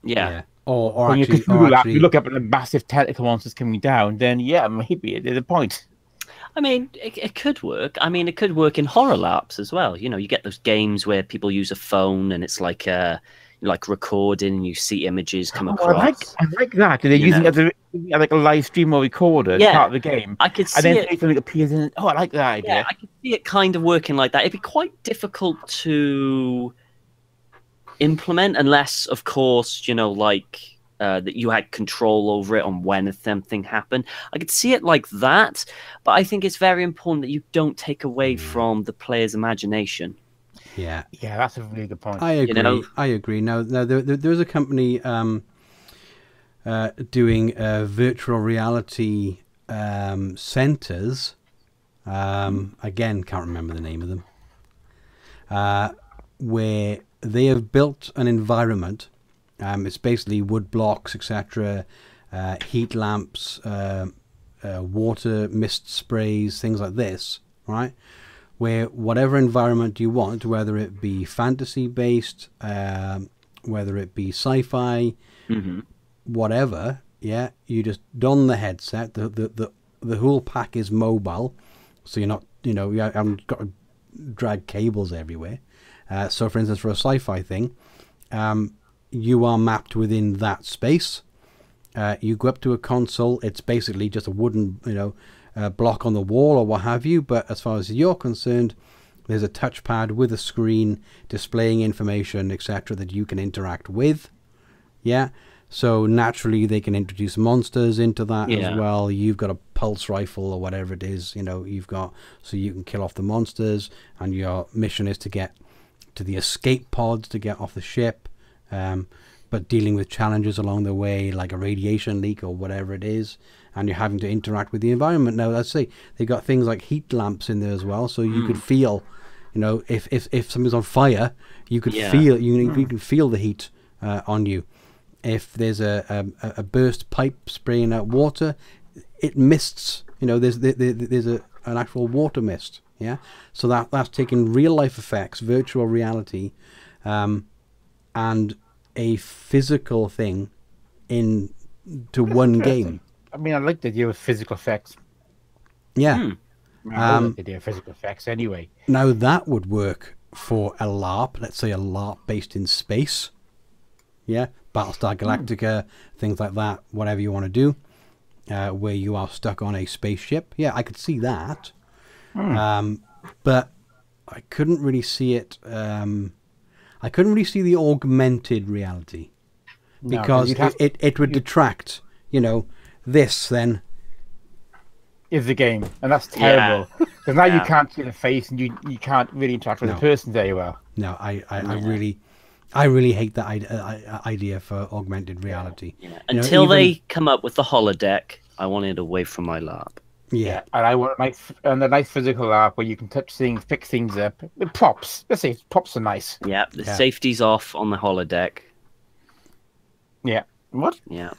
Yeah. Or actually, you look up at the massive tentacle monsters coming down, then yeah, maybe there's a point. I mean, it could work. I mean, it could work in horror LARPs as well. You know, you get those games where people use a phone and it's like recording, and you see images come across. I like that. They're using like a live stream or recorder as part of the game. I could see something appears in. Oh, I like that idea. Yeah, I could see it kind of working like that. It'd be quite difficult to implement, unless of course, you know, like that you had control over it on when something happened. I could see it like that, but I think it's very important that you don't take away from the player's imagination. Yeah, yeah, that's a really good point. I agree. You know? I agree. No, there's a company doing virtual reality centers. Again, can't remember the name of them. Where they have built an environment. It's basically wood blocks, etc., heat lamps, water mist sprays, things like this, right? Where whatever environment you want, whether it be fantasy-based, whether it be sci-fi, mm-hmm. whatever, yeah, you just don the headset. The whole pack is mobile, so you're not, you haven't got to drag cables everywhere. So, for instance, for a sci-fi thing, you are mapped within that space. You go up to a console. It's basically just a wooden, block on the wall or what have you. But as far as you're concerned, there's a touchpad with a screen displaying information, etc., that you can interact with. Yeah. So naturally, they can introduce monsters into that as well. You've got a pulse rifle or whatever it is, you've got, so you can kill off the monsters. And your mission is to get to the escape pods to get off the ship. But dealing with challenges along the way, like a radiation leak or whatever it is, and you're having to interact with the environment. Now, let's say they've got things like heat lamps in there as well, so you could feel, if something's on fire, you could feel, you can feel the heat on you. If there's a burst pipe spraying out water, it mists. There's an actual water mist. Yeah, so that's taking real life effects, virtual reality, and a physical thing into one game. I mean, I like the idea of physical effects. Yeah. I like the idea of physical effects anyway. Now, that would work for a LARP, let's say a LARP based in space. Yeah, Battlestar Galactica, things like that, whatever you want to do, where you are stuck on a spaceship. Yeah, I could see that. But I couldn't really see it... I couldn't really see the augmented reality because it would detract, this then is the game, and that's terrible because now you can't see the face and you can't really interact with the person very well. No, I really hate that idea for augmented reality. Yeah. Until they come up with the holodeck, I want it away from my LARP. Yeah, and I want a nice physical app where you can touch things, pick things up. The props, let's say props are nice. Yeah, the safety's off on the holodeck. Yeah. What? Yeah.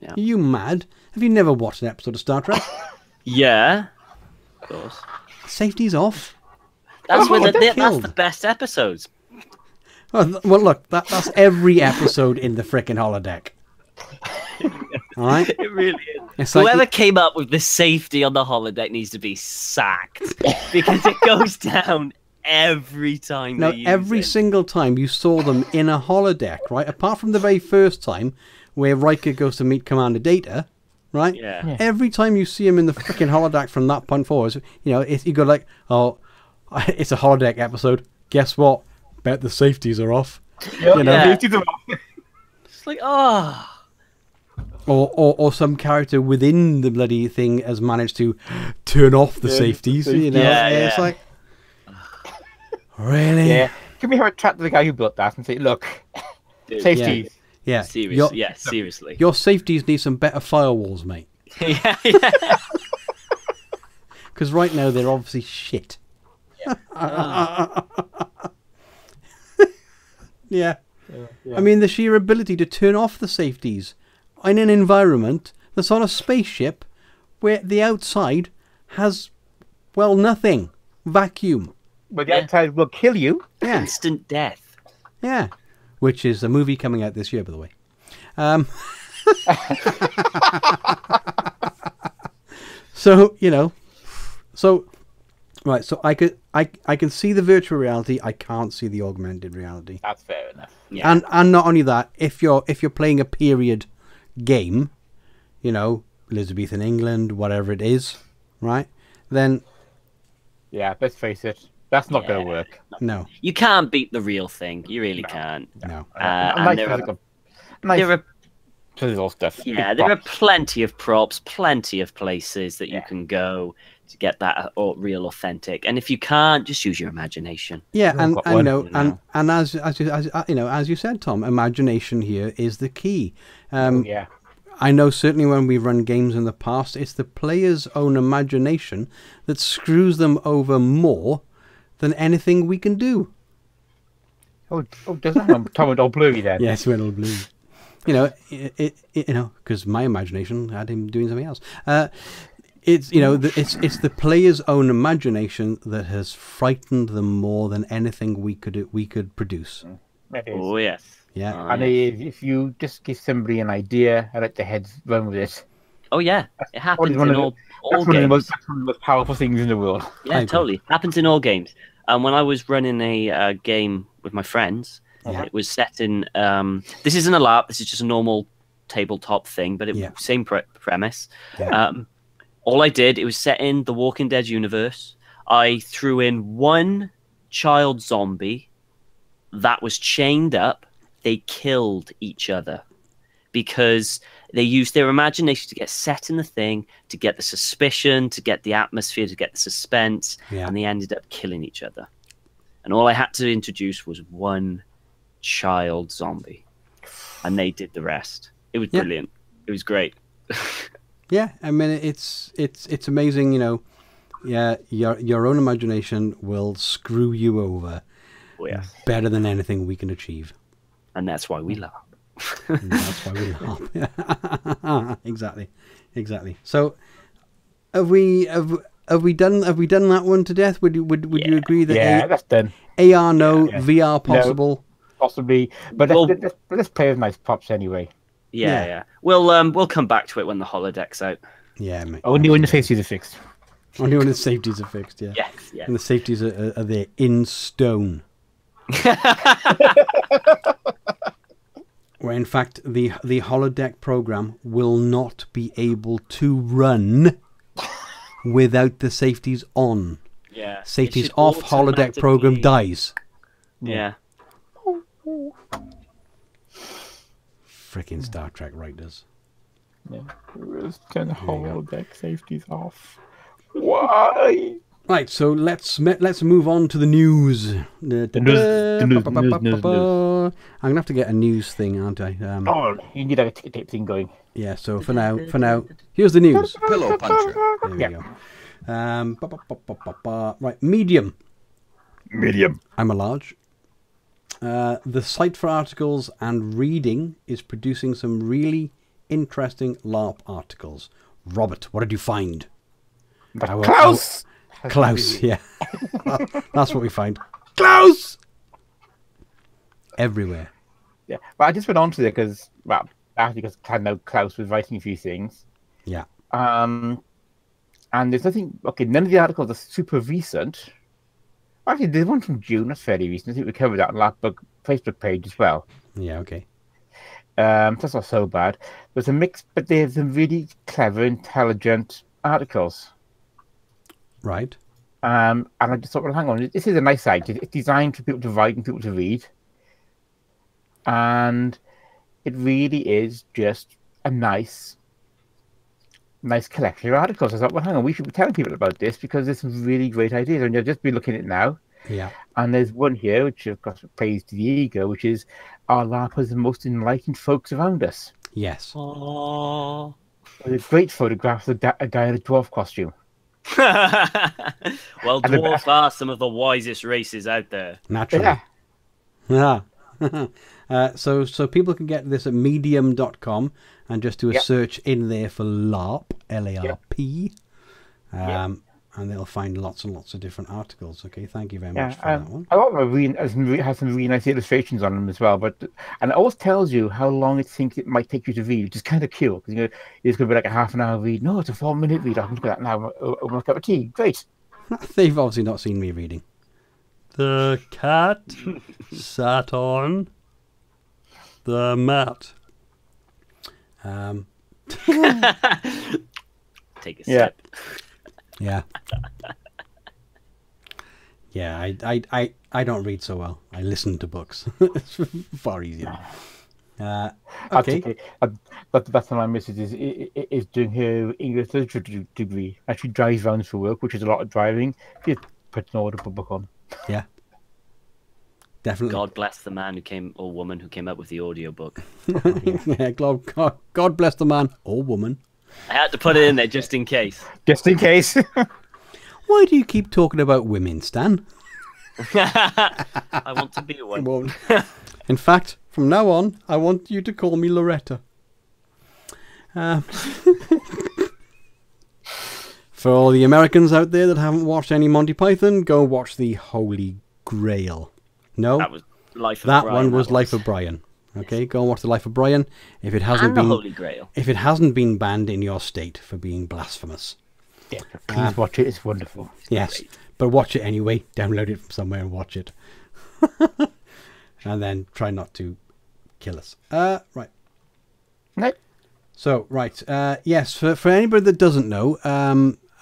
Yeah. Are you mad? Have you never watched an episode of Star Trek? Yeah. Of course. Safety's off. That's that's the best episodes. Well, look, that's every episode in the frickin' holodeck. All right. It really is. It's whoever came up with the safety on the holodeck needs to be sacked because it goes down every time. No, every single time you saw them in a holodeck, right? Apart from the very first time where Riker goes to meet Commander Data, right? Yeah. Every time you see him in the freaking holodeck from that point forward, you go like, oh, it's a holodeck episode. Guess what? Bet the safeties are off. Yep. It's like, oh. Or some character within the bloody thing has managed to turn off the safeties. It's like, really? Yeah. Can we have a chat to the guy who built that and say, look, safeties. Yeah. Seriously. Your safeties need some better firewalls, mate. Yeah. Because right now they're obviously shit. Yeah. I mean, the sheer ability to turn off the safeties in an environment that's on a spaceship where the outside has, well, nothing. Vacuum. But the outside will kill you. Yeah. Instant death. Yeah. Which is a movie coming out this year, by the way. So, right, so I can see the virtual reality. I can't see the augmented reality. That's fair enough. Yeah. And not only that, if you're playing a period game, Elizabethan England, whatever it is, right? Then, yeah, let's face it, that's not going to work. No, you can't beat the real thing. You really can't. No, there are plenty of stuff. Yeah, there are plenty of props, plenty of places that you can go to get that real authentic. And if you can't, just use your imagination. Yeah, and you know, and as you said, Tom, imagination here is the key. Yeah. I know certainly when we've run games in the past, it's the player's own imagination that screws them over more than anything we can do. Oh, does that Tom went all bluey then? Yes, he went all bluey. You know, because my imagination had him doing something else. It's, you know, it's the player's own imagination that has frightened them more than anything we could produce. Oh yes. Yeah. Oh, and if you just give somebody an idea, I let their heads run with it. Oh yeah, it happens in all games. That's one of the most powerful things in the world. Yeah, totally. Happens in all games. And when I was running a game with my friends, it was set in. This isn't a LARP. This is just a normal tabletop thing, but it same premise. Yeah. All I did, it was set in the Walking Dead universe. I threw in one child zombie that was chained up. They killed each other because they used their imagination to get set in the thing, to get the suspicion, to get the atmosphere, to get the suspense, and they ended up killing each other. And all I had to introduce was one child zombie, and they did the rest. It was brilliant. It was great. Yeah, I mean, it's amazing, you know. Yeah, your own imagination will screw you over better than anything we can achieve. And that's why we LARP. That's why we LARP. Exactly, exactly. So, have we done that one to death? Would you agree that that's done. AR no, VR possible, no, possibly. But well, let's play with nice props anyway. Yeah. We'll come back to it when the holodeck's out. Yeah, mate. Only when the safeties are fixed. Only when the safeties are fixed. Yeah. Yes. And the safeties are there in stone. Where in fact the holodeck program will not be able to run without the safeties on. Yeah, safeties off, holodeck program dies. Yeah. Freaking Star Trek writers. Yeah. Can holodeck safeties off? Why? Right, so let's move on to the news. I'm gonna have to get a news thing, aren't I? Oh, you need a tape thing going. Yeah. So for now, here's the news. Pillow puncher. There we go. Right, Medium. Medium. I'm a large. The site for articles and reading is producing some really interesting LARP articles. Robert, what did you find? Klaus. Klaus, yeah. That's what we find. Klaus! Everywhere. Yeah, but I just went on to it because, well, actually because I know Klaus was writing a few things. Yeah. And there's nothing, okay, none of the articles are super recent. Actually, there's one from June, that's fairly recent. I think we covered that on LARP Book Facebook page as well. Yeah, okay. That's not so bad. There's a mix, but there's some really clever, intelligent articles. Right. And I just thought, well, hang on, this is a nice site. It's designed for people to write and people to read. And it really is just a nice collection of articles. I thought, well, hang on, we should be telling people about this because there's some really great ideas. And you'll just be looking at it now. Yeah. And there's one here, which of course plays to the ego, which is our LARPers are the most enlightened folks around us. Yes. Aww. There's a great photograph of a guy in a dwarf costume. Well, dwarves are some of the wisest races out there. Naturally. Yeah. So people can get this at medium.com and just do a search in there for LARP, L-A-R-P. And they'll find lots and lots of different articles. Okay, thank you very much for that one. A lot of them have some really nice illustrations on them as well, and it always tells you how long it thinks it might take you to read, which is kind of cool, because you know, it's going to be like a half an hour read. No, it's a 4-minute read. I can do that now over a cup of tea. Great. They've obviously not seen me reading. The cat sat on the mat. Take a step. Yeah. Yeah, I don't read so well. I listen to books. It's far easier. Okay. That's my message is doing her English literature degree. And she drives around for work, which is a lot of driving. Just put an audible book on. Yeah. Definitely. God bless the man who came, or woman who came up with the audiobook. Yeah, God bless the man or woman. I had to put it in there just in case. Just in case. Why do you keep talking about women, Stan? I want to be a woman. In fact, from now on, I want you to call me Loretta. For all the Americans out there that haven't watched any Monty Python, go watch The Holy Grail. No, that was Life of Brian. That one was Life of Brian. Okay, go and watch The Life of Brian. If it hasn't been, Holy Grail. If it hasn't been banned in your state for being blasphemous, yeah, please watch it. It's wonderful. Yes, great. But watch it anyway. Download it from somewhere and watch it, and then try not to kill us. Right. No. So right. Yes. For anybody that doesn't know,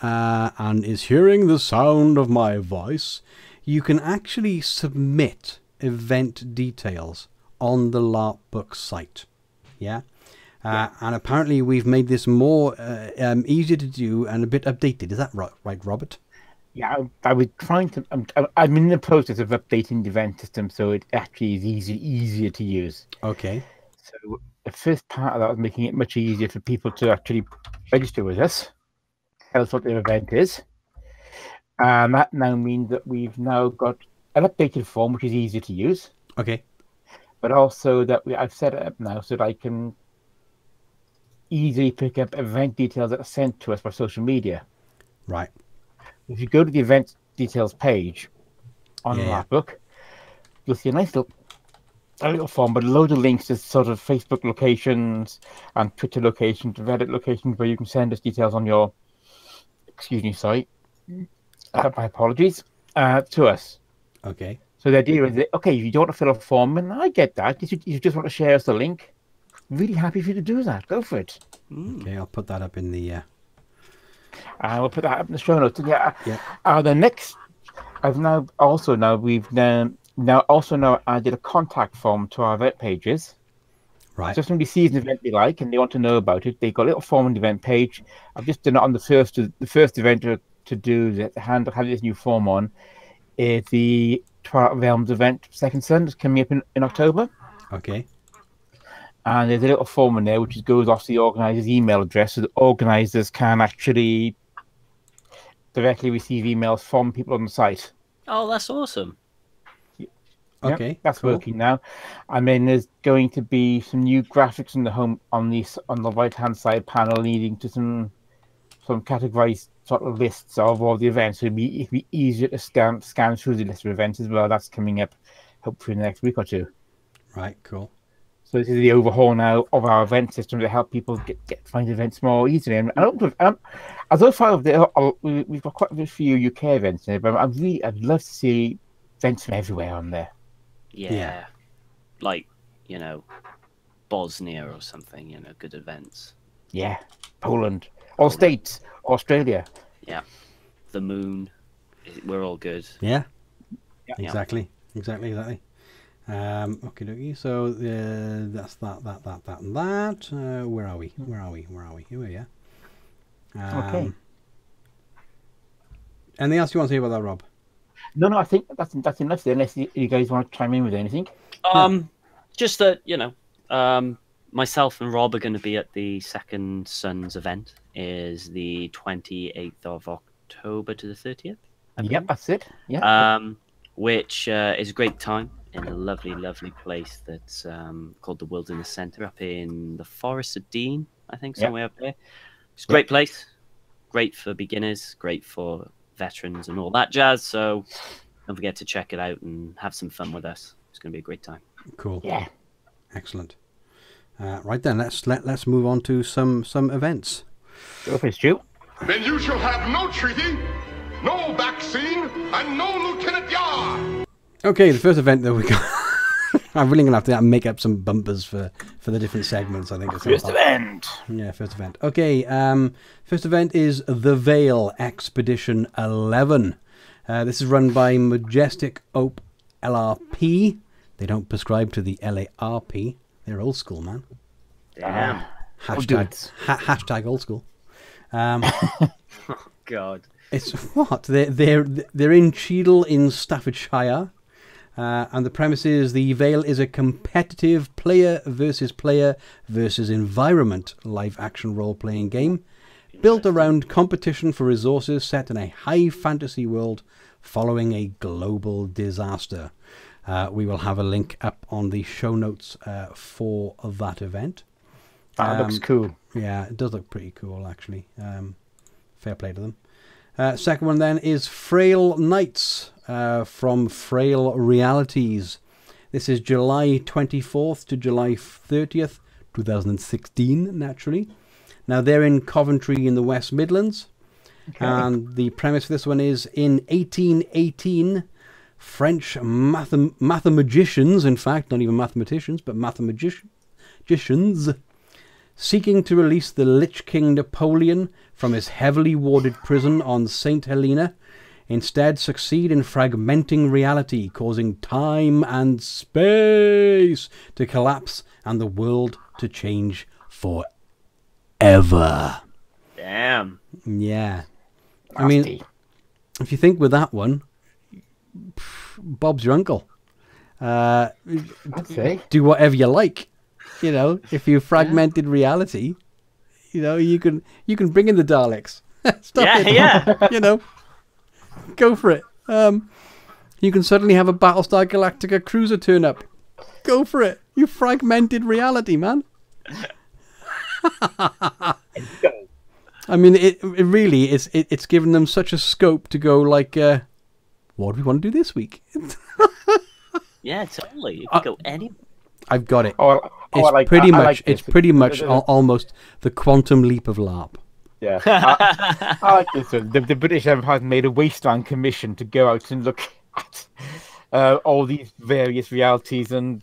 and is hearing the sound of my voice, you can actually submit event details on the LARP book site. Yeah? And apparently we've made this more easier to do and a bit updated. Is that right, Robert? Yeah, I was trying to... I'm in the process of updating the event system, so it actually is easier to use. Okay. So the first part of that was making it much easier for people to actually register with us, tell us what their event is. And that now means that we've now got an updated form, which is easier to use. Okay. But also that I've set it up now so that I can easily pick up event details that are sent to us by social media. Right. If you go to the event details page on LARP Book, you'll see a nice little form, but a load of links to sort of Facebook locations and Twitter locations, Reddit locations, where you can send us details on your, excuse me, site. My apologies, to us. Okay. So the idea is that, okay, if you don't want to fill a form, and I get that, you just want to share us the link, really happy for you to do that. Go for it. Okay, I'll put that up in the... we'll put that up in the show notes. Yeah. The next... We've now also added a contact form to our event pages. Right. So if somebody sees an event they like and they want to know about it, they've got a little form on the event page. I've just done it on the first event to do that have this new form on is the 12 Realms event, Second Sun, that's coming up in October. Okay. And there's a little form in there which goes off the organizer's email address, so the organizers can actually directly receive emails from people on the site. Oh, that's awesome. Yeah. Okay, yeah, that's cool. Working now. I mean, there's going to be some new graphics in the home on the right hand side panel, leading to some categorized sort of lists of all the events, so it'd be easier to scan through the list of events as well. That's coming up hopefully in the next week or two. Right, cool. So this is the overhaul now of our event system to help people find events more easily. And although we've got quite a few UK events there, but I'd love to see events from everywhere on there. Yeah. Like, you know, Bosnia or something. You know, good events. Yeah, Poland. All states, Australia. Yeah, the moon. We're all good. Yeah, exactly. Okay, dokie. So that's that. Where are we? Here we are. Okay. Anything else you want to say about that, Rob? No, I think that's enough there. Unless you guys want to chime in with anything. Just that myself and Rob are going to be at the Second Sun's event. Is the 28th of October to the 30th. Yep, that's it. Yeah. Which is a great time in a lovely, lovely place that's called the Wilderness Centre up in the Forest of Dean, I think, somewhere up there. It's a great place. Great for beginners, great for veterans and all that jazz. So don't forget to check it out and have some fun with us. It's going to be a great time. Cool. Yeah. Excellent. Right then, let's move on to some events. Okay, Stu. Then you shall have no treaty, no vaccine, and no Lieutenant Yard. Okay, the first event that we got. I'm really going to have to make up some bumpers for the different segments, I think. First event. Yeah, first event. Okay, first event is the Veil Expedition 11. This is run by Majestic Ope LRP. They don't prescribe to the LARP. You're old school, man. Damn. Hashtag old school. Oh God. It's what they're in Cheadle in Staffordshire, and the premise is the Veil is a competitive player versus environment live action role playing game built around competition for resources, set in a high fantasy world following a global disaster. We will have a link up on the show notes for that event. That looks cool. Yeah, it does look pretty cool actually. Fair play to them. Second one then is Frail Nights from Frail Realities. This is July 24th to July 30th, 2016, naturally. Now, they're in Coventry in the West Midlands. Okay. And the premise for this one is, in 1818, French mathemagicians, in fact, not even mathematicians, but mathemagicians, seeking to release the Lich King Napoleon from his heavily warded prison on St. Helena, instead succeed in fragmenting reality, causing time and space to collapse and the world to change forever. Damn. Yeah. Nasty. I mean, if you think with that one, Bob's your uncle. I'd say. Do whatever you like. You know, if you fragmented reality, you know, you can bring in the Daleks. Stop it. You know, go for it. You can suddenly have a Battlestar Galactica cruiser turn up. Go for it. You fragmented reality, man. I mean, it really is. It's given them such a scope to go like, what do we want to do this week? Yeah, totally. You can go anywhere. I've got it. It's pretty much almost the quantum leap of LARP. Yeah, I like this one. The British Empire made a wasteland commission to go out and look at all these various realities and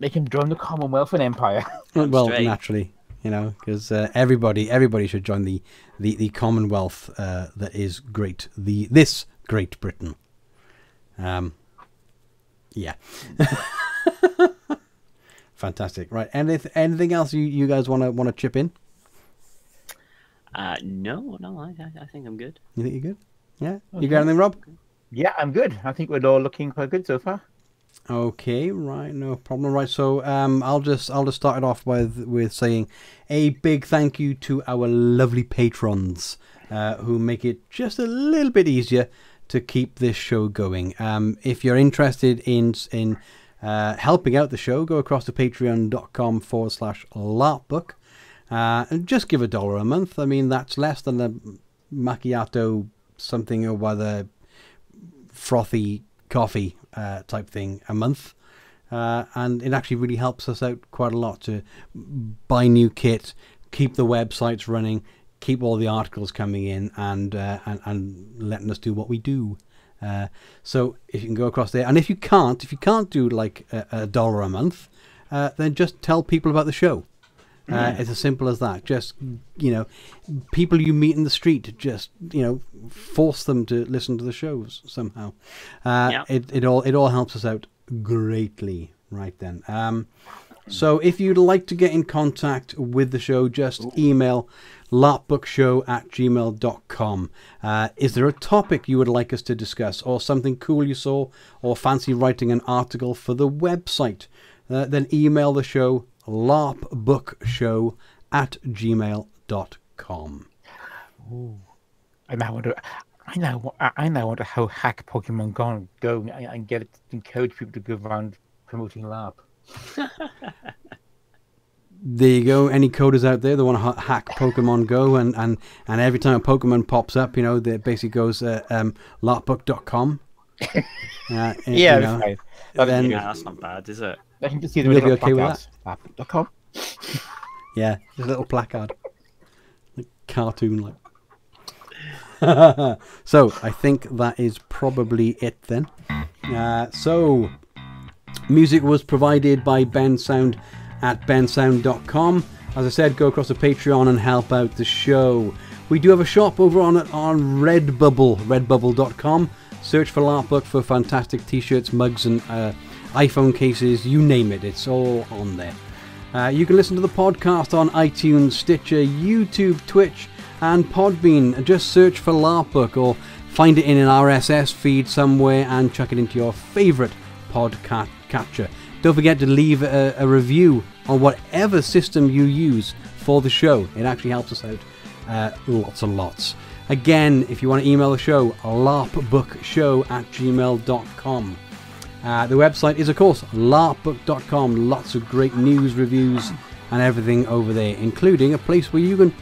make them join the Commonwealth and Empire. Well, naturally, you know, because everybody should join the Commonwealth that is great, this Great Britain. Yeah. Fantastic. Right. Anything else you guys want to chip in? No. I think I'm good. You think you're good? Yeah. Okay. You got anything, Rob? Yeah, I'm good. I think we're all looking quite good so far. Okay. Right. No problem. Right. So I'll just start it off with saying a big thank you to our lovely patrons who make it just a little bit easier to keep this show going. If you're interested in helping out the show, go across to patreon.com/LARPbook and just give $1 a month. I mean, that's less than a macchiato something or other frothy coffee type thing a month, and it actually really helps us out quite a lot to buy new kit, keep the websites running, keep all the articles coming in, and letting us do what we do. So if you can go across there, and if you can't do like $1 a month, then just tell people about the show. It's as simple as that. Just, you know, people you meet in the street, just, you know, force them to listen to the shows somehow. It all helps us out greatly. Right then. So if you'd like to get in contact with the show, just email larpbookshow@gmail.com. Is there a topic you would like us to discuss, or something cool you saw, or fancy writing an article for the website? Then email the show larpbookshow@gmail.com. I now want to hack Pokemon Go and get it, encourage people to go around promoting LARP. There you go. Any coders out there that want to hack Pokemon Go, and every time a Pokemon pops up, you know, that basically goes larpbook.com. Yeah, you know, right. That's not bad, is it? I can just see the really okay with that. Larpbook.com. Yeah, just a little placard, like cartoon like. So I think that is probably it then. So. Music was provided by Ben Sound at bensound.com. As I said, go across to Patreon and help out the show. We do have a shop over on Redbubble, redbubble.com. Search for LARPbook for fantastic t-shirts, mugs, and iPhone cases, you name it. It's all on there. You can listen to the podcast on iTunes, Stitcher, YouTube, Twitch and Podbean. Just search for LARP Book or find it in an RSS feed somewhere and chuck it into your favourite podcast catcher. Don't forget to leave a review on whatever system you use for the show. It actually helps us out lots and lots. Again, if you want to email the show, larpbookshow@gmail.com. The website is, of course, larpbook.com. Lots of great news, reviews, and everything over there, including a place where you can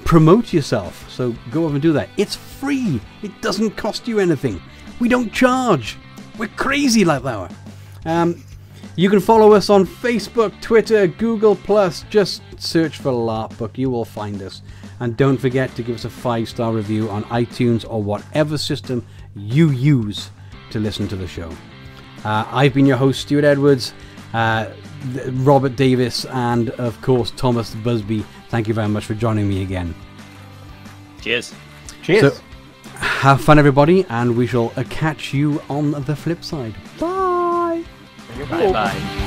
promote yourself. So go over and do that. It's free. It doesn't cost you anything. We don't charge. We're crazy like that. You can follow us on Facebook, Twitter, Google+. Just search for LARP Book. You will find us. And don't forget to give us a 5-star review on iTunes or whatever system you use to listen to the show. I've been your host, Stuart Edwards, Robert Davis, and, of course, Thomas Busby. Thank you very much for joining me again. Cheers. Cheers. So, have fun, everybody, and we shall catch you on the flip side. Bye. Bye-bye.